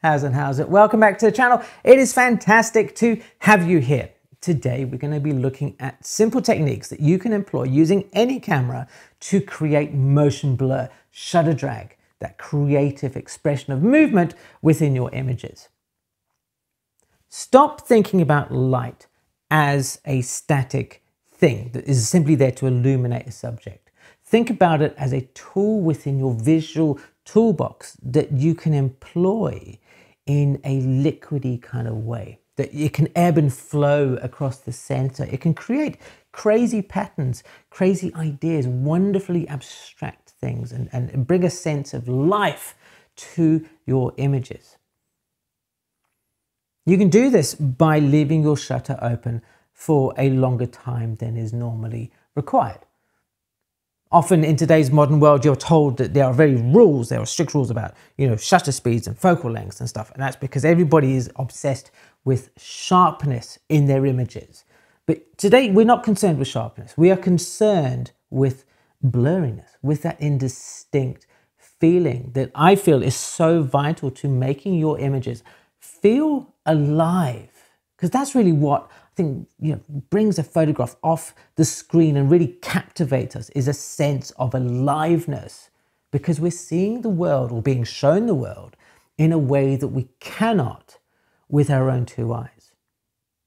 How's it? Welcome back to the channel. It is fantastic to have you here. Today we're going to be looking at simple techniques that you can employ using any camera to create motion blur, shutter drag, that creative expression of movement within your images. Stop thinking about light as a static thing that is simply there to illuminate a subject. Think about it as a tool within your visual toolbox that you can employ in a liquidy kind of way, that it can ebb and flow across the center. It can create crazy patterns, crazy ideas, wonderfully abstract things, and bring a sense of life to your images. You can do this by leaving your shutter open for a longer time than is normally required. Often in today's modern world, you're told that there are strict rules about, shutter speeds and focal lengths and stuff. And that's because everybody is obsessed with sharpness in their images. But today we're not concerned with sharpness. We are concerned with blurriness, with that indistinct feeling that I feel is so vital to making your images feel alive. Because that's really what brings a photograph off the screen and really captivates us, is a sense of aliveness, because we're seeing the world or being shown the world in a way that we cannot with our own two eyes.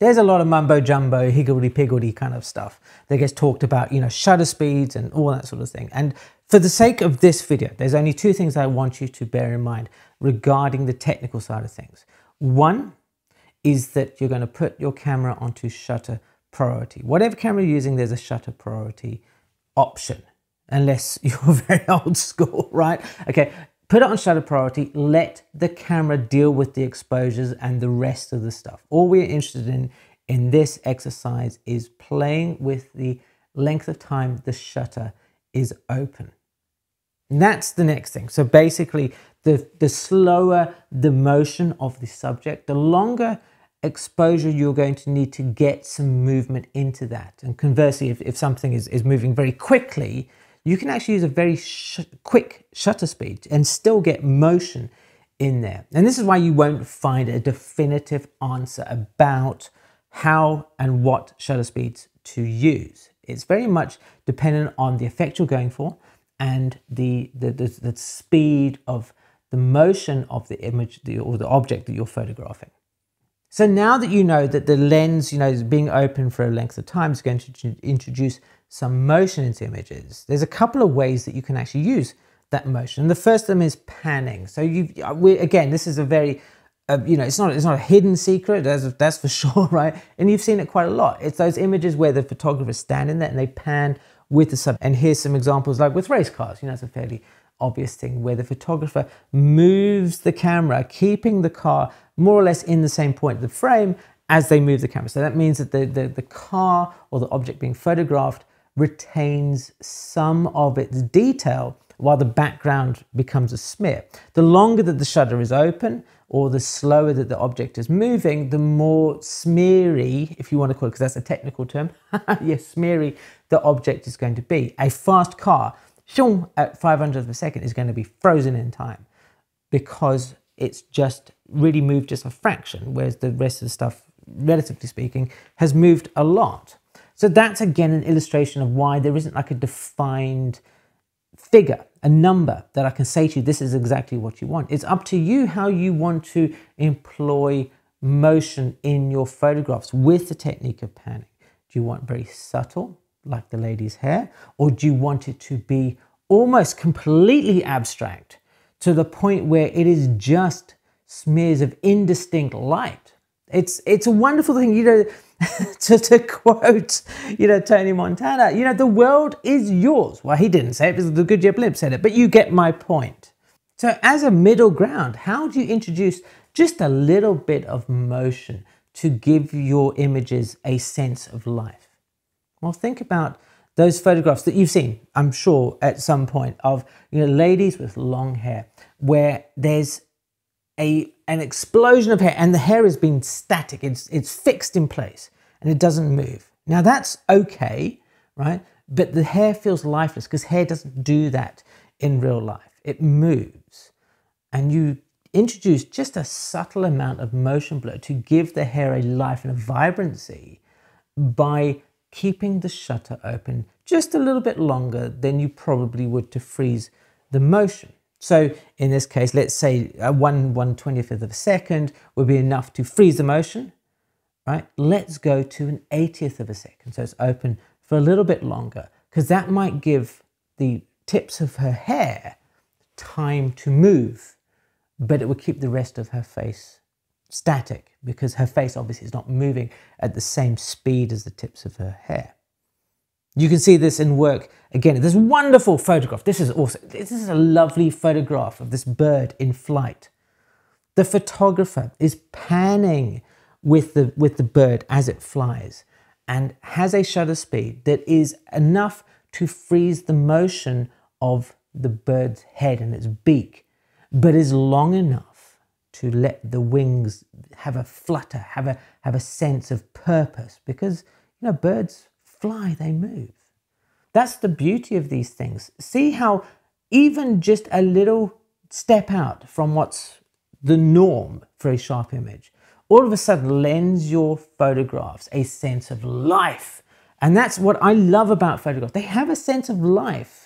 There's a lot of mumbo jumbo, higgledy-piggledy kind of stuff that gets talked about, shutter speeds and all that sort of thing. And for the sake of this video, there's only two things I want you to bear in mind regarding the technical side of things. One is that you're going to put your camera onto shutter priority. Whatever camera you're using, there's a shutter priority option, unless you're very old school, right? Okay, put it on shutter priority, let the camera deal with the exposures and the rest of the stuff. All we're interested in this exercise is playing with the length of time the shutter is open. And that's the next thing. So basically, the slower the motion of the subject, the longer exposure you're going to need to get some movement into that. And conversely, if something is moving very quickly, you can actually use a very quick shutter speed and still get motion in there. And this is why you won't find a definitive answer about how and what shutter speeds to use. It's very much dependent on the effect you're going for and the speed of the motion of the image or the object that you're photographing. So now that you know that the lens, is being open for a length of time is going to introduce some motion into images, there's a couple of ways that you can actually use that motion. The first of them is panning. So again, this is a very, it's not a hidden secret, that's for sure, right? And you've seen it quite a lot. It's those images where the photographers stand in there and they pan with the sub. And here's some examples, like with race cars, it's a fairly obvious thing where the photographer moves the camera, keeping the car more or less in the same point of the frame as they move the camera. So that means that the car or the object being photographed retains some of its detail while the background becomes a smear. The longer that the shutter is open or the slower that the object is moving, the more smeary, if you want to call it, because that's a technical term, yes, smeary, the object is going to be. A fast car at 500th of a second is going to be frozen in time because it's just really moved just a fraction, whereas the rest of the stuff, relatively speaking, has moved a lot. So that's again an illustration of why there isn't like a defined figure, a number that I can say to you, this is exactly what you want. It's up to you how you want to employ motion in your photographs with the technique of panning. Do you want very subtle, like the lady's hair, or do you want it to be almost completely abstract to the point where it is just smears of indistinct light? It's a wonderful thing, to quote, Tony Montana, the world is yours. Well, he didn't say it, because the Goodyear Blimp said it, but you get my point. So as a middle ground, how do you introduce just a little bit of motion to give your images a sense of life? Well, think about those photographs that you've seen, I'm sure, at some point of ladies with long hair, where there's an explosion of hair and the hair has been static, it's fixed in place and it doesn't move. Now that's okay, right? But the hair feels lifeless because hair doesn't do that in real life. It moves, and you introduce just a subtle amount of motion blur to give the hair a life and a vibrancy by keeping the shutter open just a little bit longer than you probably would to freeze the motion. So in this case, let's say 1/120th of a second would be enough to freeze the motion, right? Let's go to 1/80th of a second. So it's open for a little bit longer because that might give the tips of her hair time to move, but it will keep the rest of her face static because her face obviously is not moving at the same speed as the tips of her hair. You can see this in work again. This wonderful photograph. This is awesome. This is a lovely photograph of this bird in flight. The photographer is panning with the bird as it flies and has a shutter speed that is enough to freeze the motion of the bird's head and its beak, but is long enough to let the wings have a flutter, have a sense of purpose, because, you know, birds fly, they move. That's the beauty of these things. See how even just a little step out from what's the norm for a sharp image, all of a sudden lends your photographs a sense of life. And that's what I love about photographs. They have a sense of life,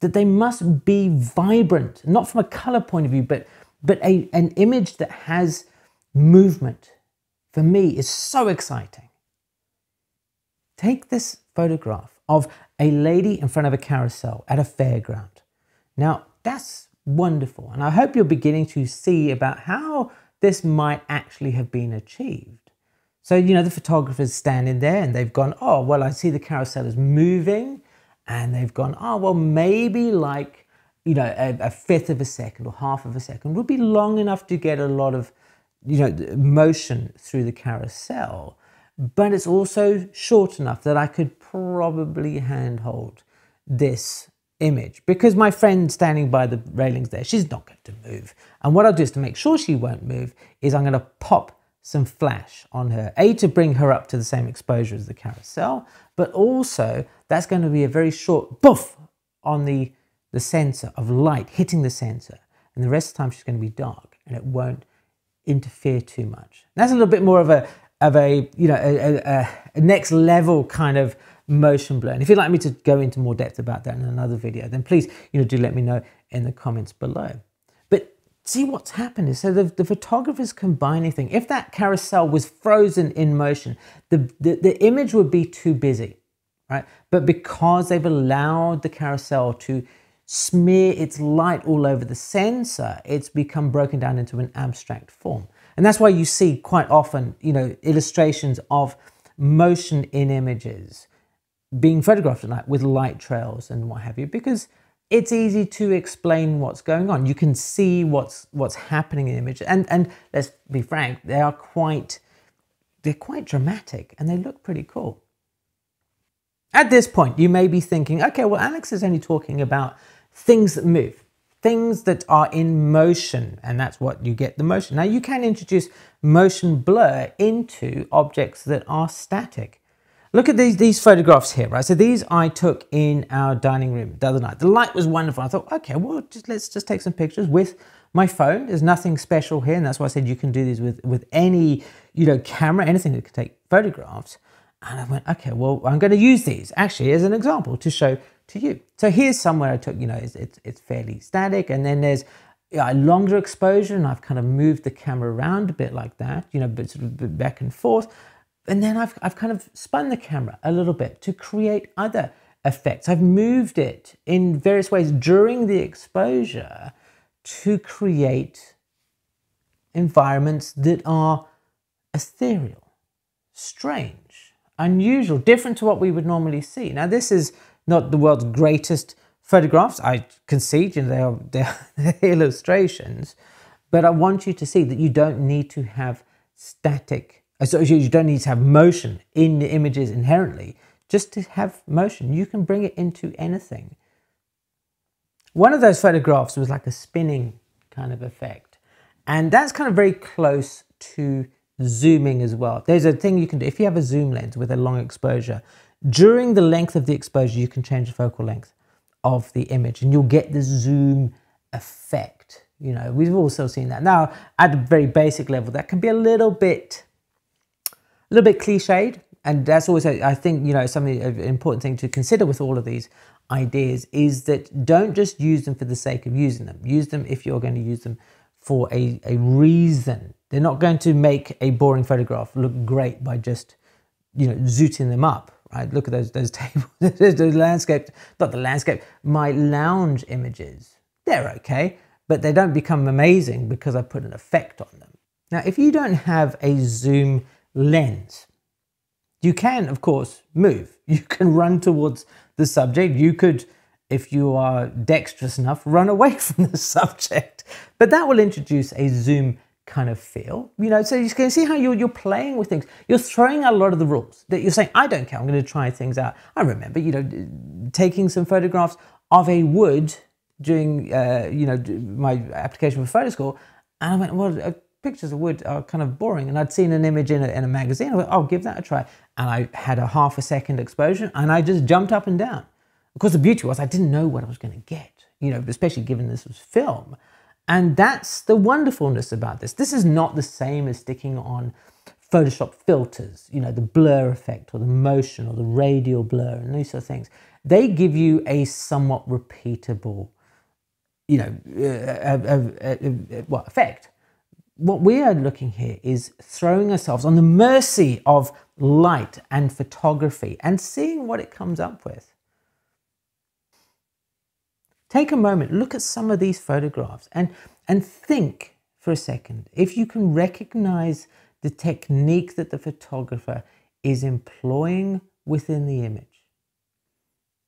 that they must be vibrant, not from a color point of view, but an image that has movement, for me, is so exciting. Take this photograph of a lady in front of a carousel at a fairground. Now, that's wonderful. And I hope you're beginning to see about how this might actually have been achieved. So, you know, the photographer's standing there and they've gone, oh, well, I see the carousel is moving. And they've gone, oh, well, maybe like, you know, a fifth of a second or half of a second would be long enough to get a lot of, you know, motion through the carousel. But it's also short enough that I could probably handhold this image, because my friend standing by the railings there, she's not going to move. And what I'll do is, to make sure she won't move, is I'm going to pop some flash on her, A, to bring her up to the same exposure as the carousel, but also that's going to be a very short poof on the sensor of light hitting the sensor, and the rest of the time she's going to be dark and it won't interfere too much. And that's a little bit more of a you know, a next level kind of motion blur. And if you'd like me to go into more depth about that in another video, then please, you know, do let me know in the comments below. See what's happened is, so the photographer's combining things. If that carousel was frozen in motion, the image would be too busy, right? But because they've allowed the carousel to smear its light all over the sensor, it's become broken down into an abstract form. And that's why you see quite often, you know, illustrations of motion in images being photographed at night with light trails and what have you, because it's easy to explain what's going on. You can see what's happening in the image. And let's be frank, they're quite dramatic and they look pretty cool. At this point, you may be thinking, okay, well, Alex is only talking about things that move, things that are in motion, and that's what you get, the motion. Now, you can introduce motion blur into objects that are static. Look at these photographs here, right? So these I took in our dining room the other night. The light was wonderful. I thought, okay, well, let's just take some pictures with my phone. There's nothing special here, and that's why I said you can do these with any, you know, camera, anything that can take photographs. And I went, okay, well, I'm going to use these actually as an example to show to you. So here's somewhere I took, you know, it's fairly static, and then there's a longer exposure, and I've kind of moved the camera around a bit like that, you know, but sort of back and forth. And then I've kind of spun the camera a little bit to create other effects. I've moved it in various ways during the exposure to create environments that are ethereal, strange, unusual, different to what we would normally see. Now, this is not the world's greatest photographs. I concede, you know, they are illustrations, but I want you to see that you don't need to have static. So you don't need to have motion in the images inherently. Just to have motion, you can bring it into anything. One of those photographs was like a spinning kind of effect. And that's kind of very close to zooming as well. There's a thing you can do. If you have a zoom lens with a long exposure, during the length of the exposure, you can change the focal length of the image and you'll get the zoom effect. You know, we've also seen that. Now, at a very basic level, that can be a little bit cliched, and that's always, I think, you know, something, an important thing to consider with all of these ideas is that don't just use them for the sake of using them. Use them if you're going to use them for a reason. They're not going to make a boring photograph look great by just, you know, zooting them up. Right? Look at those tables, those landscapes, not the landscape, my lounge images. They're okay, but they don't become amazing because I put an effect on them. Now, if you don't have a zoom lens, you can, of course, move. You can run towards the subject. You could, if you are dexterous enough, run away from the subject. But that will introduce a zoom kind of feel, you know, so you can see how you're playing with things. You're throwing out a lot of the rules that you're saying, I don't care, I'm going to try things out. I remember, you know, taking some photographs of a wood during, you know, my application for photo school, and I went, well, pictures of wood are kind of boring, and I'd seen an image in a magazine. I went, I'll give that a try, and I had a half a second exposure, and I just jumped up and down. Of course, the beauty was I didn't know what I was going to get, you know, especially given this was film. And that's the wonderfulness about this. This is not the same as sticking on Photoshop filters, you know, the blur effect or the motion or the radial blur and these sort of things. They give you a somewhat repeatable, you know, effect. What we are looking here is throwing ourselves on the mercy of light and photography and seeing what it comes up with. Take a moment, look at some of these photographs and think for a second if you can recognize the technique that the photographer is employing within the image.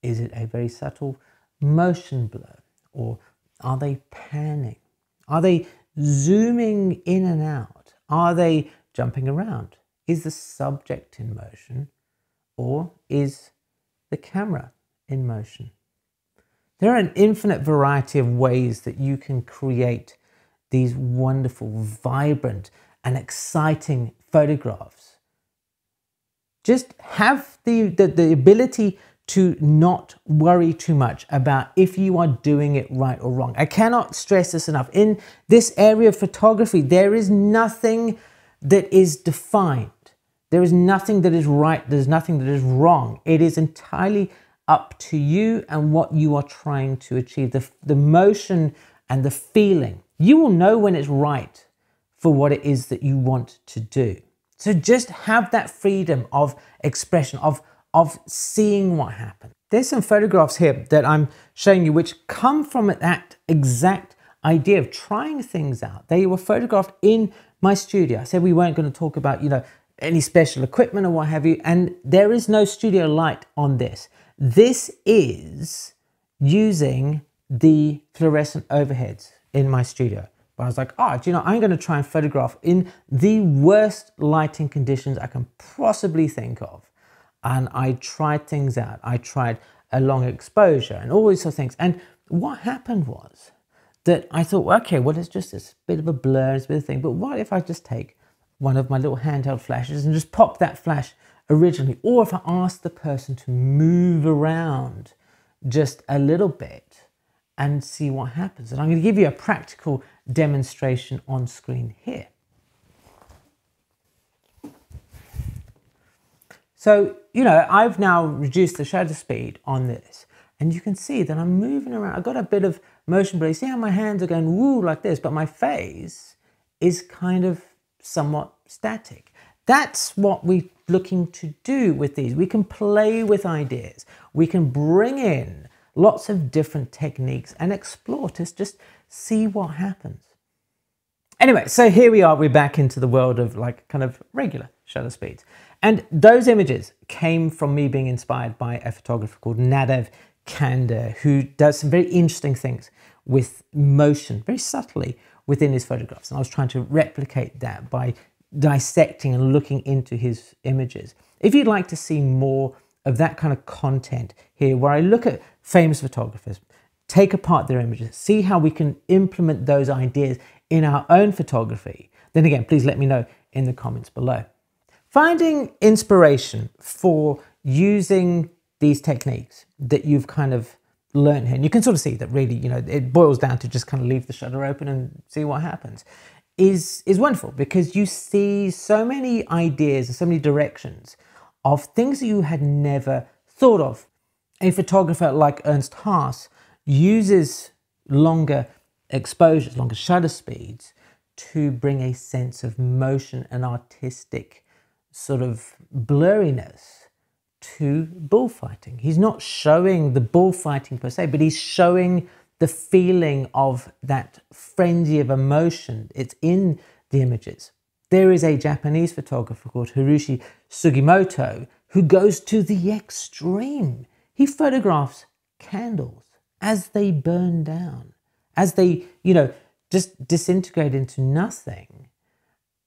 Is it a very subtle motion blur, or are they panning? Are they zooming in and out? Are they jumping around? Is the subject in motion, or is the camera in motion? There are an infinite variety of ways that you can create these wonderful, vibrant and exciting photographs. Just have the ability to not worry too much about if you are doing it right or wrong. I cannot stress this enough. In this area of photography, there is nothing that is defined. There is nothing that is right. There's nothing that is wrong. It is entirely up to you and what you are trying to achieve, the motion and the feeling. You will know when it's right for what it is that you want to do. So just have that freedom of expression, of seeing what happens. There's some photographs here that I'm showing you which come from that exact idea of trying things out. They were photographed in my studio. I said we weren't going to talk about, you know, any special equipment or what have you, and there is no studio light on this. This is using the fluorescent overheads in my studio. But I was like, oh, do you know, I'm going to try and photograph in the worst lighting conditions I can possibly think of. And I tried things out. I tried a long exposure and all these sort of things. And what happened was that I thought, well, okay, well, it's just this bit of a blur, it's a bit of a thing. But what if I just take one of my little handheld flashes and just pop that flash originally, or if I asked the person to move around just a little bit and see what happens. And I'm going to give you a practical demonstration on screen here. So, you know, I've now reduced the shutter speed on this, and you can see that I'm moving around. I've got a bit of motion blur. You see how my hands are going woo like this, but my face is kind of somewhat static. That's what we're looking to do with these. We can play with ideas. We can bring in lots of different techniques and explore to just see what happens. Anyway, so here we are. We're back into the world of like kind of regular shutter speeds. And those images came from me being inspired by a photographer called Nadav Kander, who does some very interesting things with motion, very subtly, within his photographs. And I was trying to replicate that by dissecting and looking into his images. If you'd like to see more of that kind of content here, where I look at famous photographers, take apart their images, see how we can implement those ideas in our own photography, then again, please let me know in the comments below. Finding inspiration for using these techniques that you've kind of learn here, and you can sort of see that really, you know, it boils down to just kind of leave the shutter open and see what happens, is wonderful, because you see so many ideas and so many directions of things that you had never thought of. A photographer like Ernst Haas uses longer exposures, longer shutter speeds, to bring a sense of motion and artistic sort of blurriness to bullfighting. He's not showing the bullfighting per se, but he's showing the feeling of that frenzy of emotion. It's in the images. There is a Japanese photographer called Hiroshi Sugimoto who goes to the extreme. He photographs candles as they burn down, as they, you know, just disintegrate into nothing,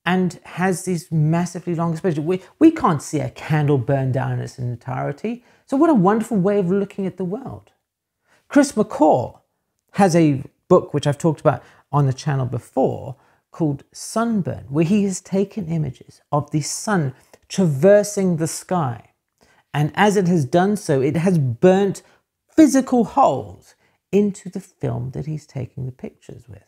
and has these massively long exposures. We can't see a candle burn down in its entirety. So what a wonderful way of looking at the world. Chris McCaw has a book, which I've talked about on the channel before, called Sunburn, where he has taken images of the sun traversing the sky. And as it has done so, it has burnt physical holes into the film that he's taking the pictures with.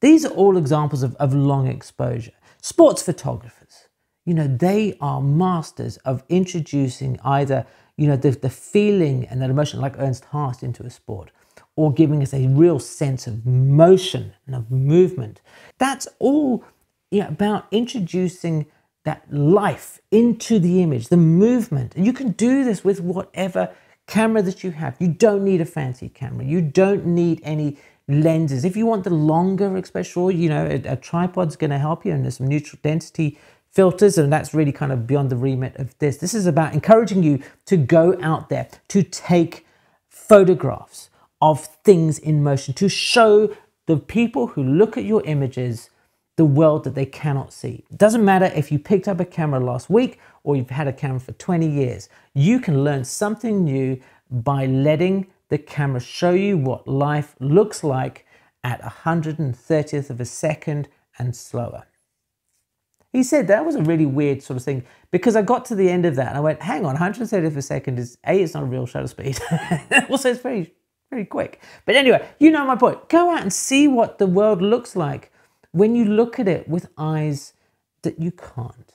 These are all examples of long exposure. Sports photographers, you know, they are masters of introducing either, you know, the feeling and that emotion, like Ernst Haas, into a sport, or giving us a real sense of motion and of movement. That's all, you know, about introducing that life into the image, the movement. And you can do this with whatever camera that you have. You don't need a fancy camera. You don't need any lenses. If you want the longer exposure, you know, a tripod's going to help you, and there's some neutral density filters, and that's really kind of beyond the remit of this. This is about encouraging you to go out there, to take photographs of things in motion, to show the people who look at your images the world that they cannot see. It doesn't matter if you picked up a camera last week or you've had a camera for 20 years. You can learn something new by letting the camera show you what life looks like at 130th of a second and slower. He said that was a really weird sort of thing, because I got to the end of that and I went, hang on, 130th of a second is, A, it's not a real shutter speed. Also, it's very, very quick. But anyway, you know my point. Go out and see what the world looks like when you look at it with eyes that you can't.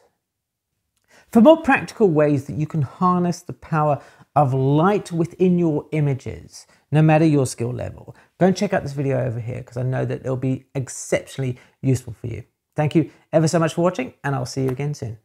For more practical ways that you can harness the power of light within your images, no matter your skill level, go and check out this video over here, because I know that it'll be exceptionally useful for you. Thank you ever so much for watching, and I'll see you again soon.